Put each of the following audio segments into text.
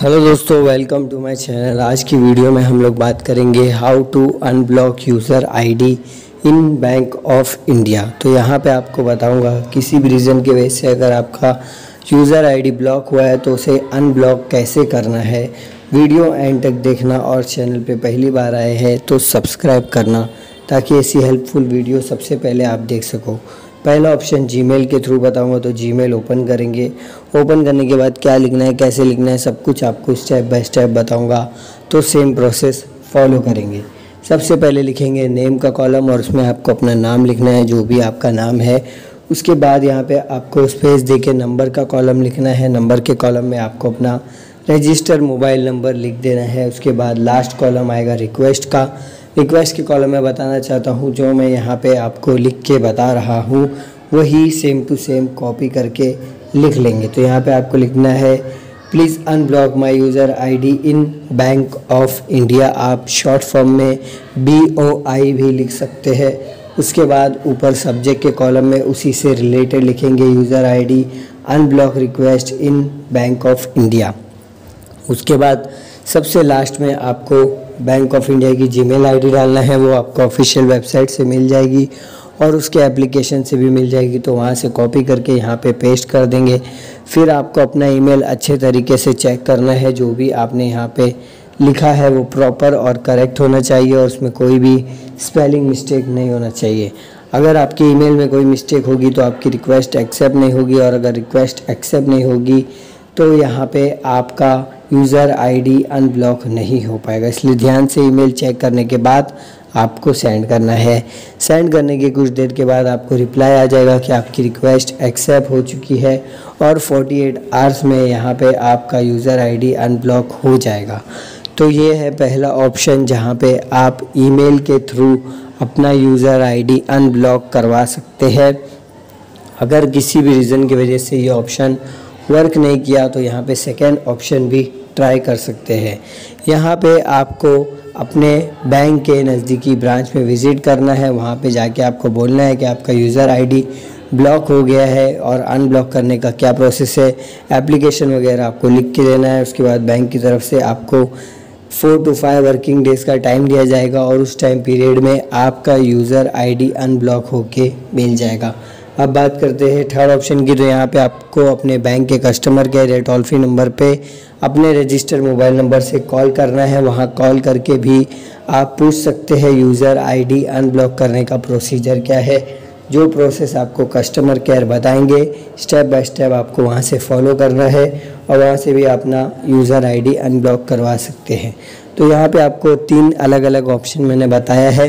Hello दोस्तों, welcome to my channel. आज की वीडियो में हम लोग बात करेंगे how to unblock user ID in Bank of India. तो यहाँ पे आपको बताऊँगा किसी भी रीज़न के वजह से अगर आपका यूज़र आईडी ब्लॉक हुआ है तो उसे अनब्लॉक कैसे करना है। वीडियो एंड तक देखना और चैनल पे पहली बार आए हैं तो सब्सक्राइब करना ताकि ऐसी हेल्पफुल वीडियो सबसे पहले आप देख सको। पहला ऑप्शन जीमेल के थ्रू बताऊंगा, तो जीमेल ओपन करेंगे। ओपन करने के बाद क्या लिखना है, कैसे लिखना है, सब कुछ आपको स्टेप बाय स्टेप बताऊंगा, तो सेम प्रोसेस फॉलो करेंगे। सबसे पहले लिखेंगे नेम का कॉलम और उसमें आपको अपना नाम लिखना है, जो भी आपका नाम है। उसके बाद यहाँ पे आपको स्पेस दे के नंबर का कॉलम लिखना है। नंबर के कॉलम में आपको अपना रजिस्टर्ड मोबाइल नंबर लिख देना है। उसके बाद लास्ट कॉलम आएगा रिक्वेस्ट का। रिक्वेस्ट के कॉलम में बताना चाहता हूँ जो मैं यहाँ पे आपको लिख के बता रहा हूँ वही सेम टू सेम कॉपी करके लिख लेंगे। तो यहाँ पे आपको लिखना है please unblock my user ID in Bank of India. आप शॉर्ट फॉर्म में BOI भी लिख सकते हैं। उसके बाद ऊपर सब्जेक्ट के कॉलम में उसी से रिलेटेड लिखेंगे user ID unblock request in Bank of India. उसके बाद सबसे लास्ट में आपको बैंक ऑफ इंडिया की जीमेल आईडी डालना है। वो आपको ऑफिशियल वेबसाइट से मिल जाएगी और उसके एप्लीकेशन से भी मिल जाएगी, तो वहाँ से कॉपी करके यहाँ पे पेस्ट कर देंगे। फिर आपको अपना ईमेल अच्छे तरीके से चेक करना है, जो भी आपने यहाँ पे लिखा है वो प्रॉपर और करेक्ट होना चाहिए और उसमें कोई भी स्पेलिंग मिस्टेक नहीं होना चाहिए। अगर आपके ईमेल में कोई मिस्टेक होगी तो आपकी रिक्वेस्ट एक्सेप्ट नहीं होगी, और अगर रिक्वेस्ट एक्सेप्ट नहीं होगी तो यहाँ पे आपका यूज़र आईडी अनब्लॉक नहीं हो पाएगा। इसलिए ध्यान से ईमेल चेक करने के बाद आपको सेंड करना है। सेंड करने के कुछ देर के बाद आपको रिप्लाई आ जाएगा कि आपकी रिक्वेस्ट एक्सेप्ट हो चुकी है, और 48 आवर्स में यहाँ पे आपका यूज़र आईडी अनब्लॉक हो जाएगा। तो ये है पहला ऑप्शन जहाँ पे आप ईमेल के थ्रू अपना यूज़र आईडी अनब्लॉक करवा सकते हैं। अगर किसी भी रीज़न की वजह से ये ऑप्शन वर्क नहीं किया तो यहाँ पे सेकेंड ऑप्शन भी ट्राई कर सकते हैं। यहाँ पे आपको अपने बैंक के नज़दीकी ब्रांच में विज़िट करना है। वहाँ पे जाके आपको बोलना है कि आपका यूज़र आईडी ब्लॉक हो गया है और अनब्लॉक करने का क्या प्रोसेस है। एप्लीकेशन वगैरह आपको लिख के देना है। उसके बाद बैंक की तरफ से आपको 4 to 5 वर्किंग डेज़ का टाइम दिया जाएगा और उस टाइम पीरियड में आपका यूज़र आईडी अनब्लॉक होके मिल जाएगा। अब बात करते हैं थर्ड ऑप्शन की। तो यहाँ पे आपको अपने बैंक के customer care toll free number पे अपने रजिस्टर्ड मोबाइल नंबर से कॉल करना है। वहाँ कॉल करके भी आप पूछ सकते हैं यूज़र आईडी अनब्लॉक करने का प्रोसीजर क्या है। जो प्रोसेस आपको कस्टमर केयर बताएंगे स्टेप बाय स्टेप आपको वहाँ से फॉलो करना है, और वहाँ से भी अपना यूज़र आईडी अनब्लॉक करवा सकते हैं। तो यहाँ पर आपको 3 अलग अलग ऑप्शन मैंने बताया है।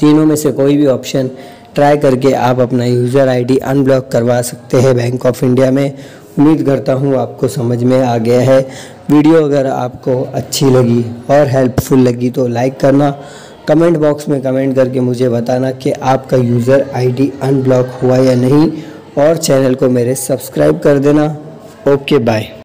तीनों में से कोई भी ऑप्शन ट्राई करके आप अपना यूज़र आईडी अनब्लॉक करवा सकते हैं बैंक ऑफ इंडिया में। उम्मीद करता हूँ आपको समझ में आ गया है। वीडियो अगर आपको अच्छी लगी और हेल्पफुल लगी तो लाइक करना, कमेंट बॉक्स में कमेंट करके मुझे बताना कि आपका यूज़र आईडी अनब्लॉक हुआ या नहीं, और चैनल को मेरे सब्सक्राइब कर देना। Okay, bye.